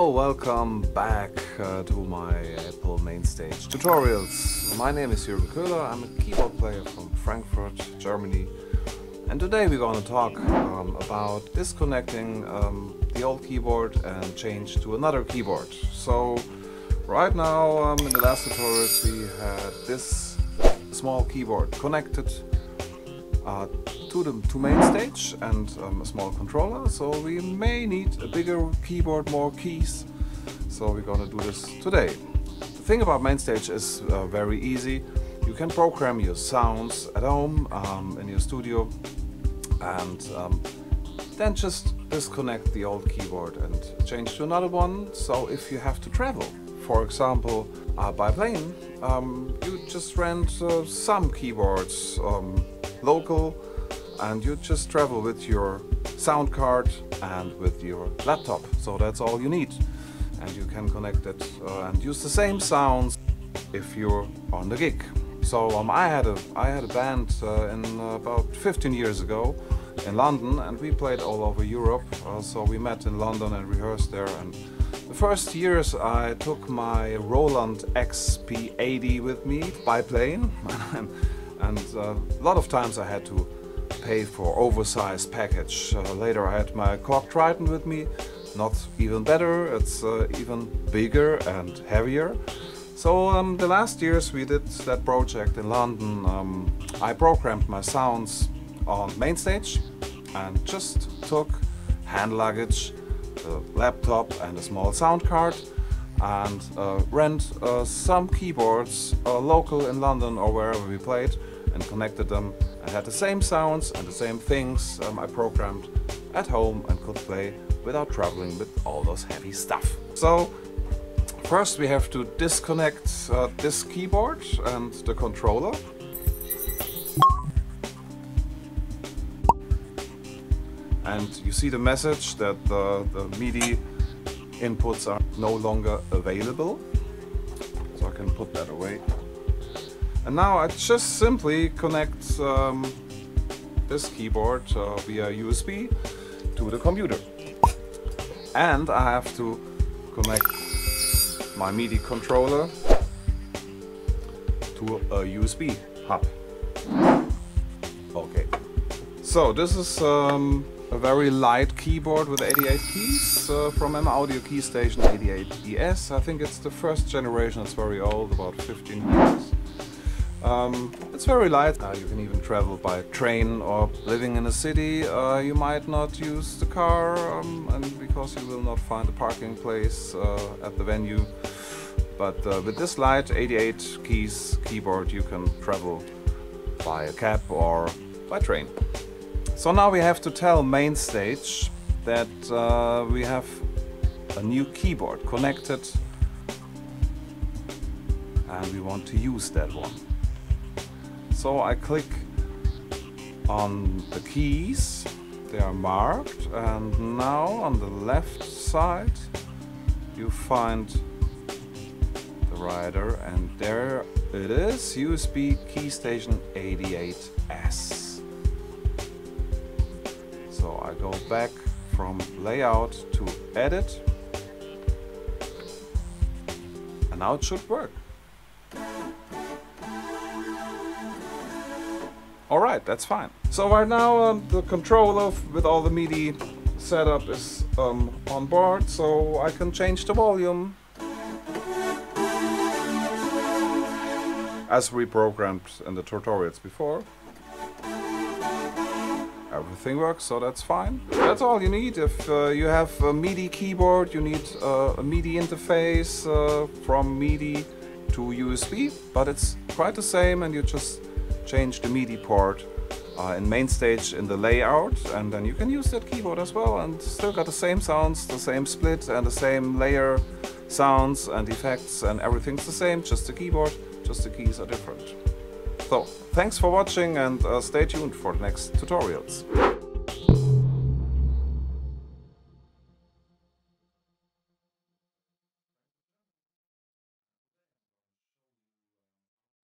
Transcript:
Hello, welcome back to my Apple MainStage tutorials. My name is Jürgen Köhler, I'm a keyboard player from Frankfurt, Germany. And today we're going to talk about disconnecting the old keyboard and change to another keyboard. So right now in the last tutorials we had this small keyboard connected to MainStage and a small controller, so we may need a bigger keyboard, more keys, so we're gonna do this today. The thing about MainStage is very easy. You can program your sounds at home, in your studio, and then just disconnect the old keyboard and change to another one. So if you have to travel, for example by plane, you just rent some keyboards local, and you just travel with your sound card and with your laptop. So that's all you need, and you can connect it and use the same sounds if you're on the gig. So I had a band in about 15 years ago in London, and we played all over Europe. So we met in London and rehearsed there. And the first years I took my Roland XP80 with me by plane, and a lot of times I had to pay for oversized package. Later I had my Korg Triton with me, not even better, it's even bigger and heavier. So the last years we did that project in London. I programmed my sounds on MainStage and just took hand luggage, a laptop and a small sound card, and rent some keyboards local in London or wherever we played, and connected them and had the same sounds and the same things I programmed at home and could play without traveling with all those heavy stuff. So first we have to disconnect this keyboard and the controller. And you see the message that the MIDI inputs are no longer available. So I can put that away. And now I just simply connect this keyboard via USB to the computer. And I have to connect my MIDI controller to a USB hub. Okay. So this is a very light keyboard with 88 keys from M-Audio Keystation 88ES. I think it's the first generation, it's very old, about 15 years. It's very light. Now you can even travel by train, or living in a city you might not use the car, and because you will not find a parking place at the venue. But with this light 88 keys keyboard you can travel by a cab or by train. So now we have to tell MainStage that we have a new keyboard connected and we want to use that one. So I click on the keys, they are marked, and now on the left side you find the writer, and there it is, USB Keystation 88S. So I go back from layout to edit, and now it should work. Alright, that's fine. So right now the controller with all the MIDI setup is on board, so I can change the volume as we programmed in the tutorials before. Everything works, so that's fine. That's all you need. If you have a MIDI keyboard, you need a MIDI interface from MIDI to USB, but it's quite the same, and you just change the MIDI port in MainStage in the layout, and then you can use that keyboard as well, and still got the same sounds, the same split and the same layer sounds and effects, and everything's the same, just the keyboard, just the keys are different. So thanks for watching, and stay tuned for the next tutorials.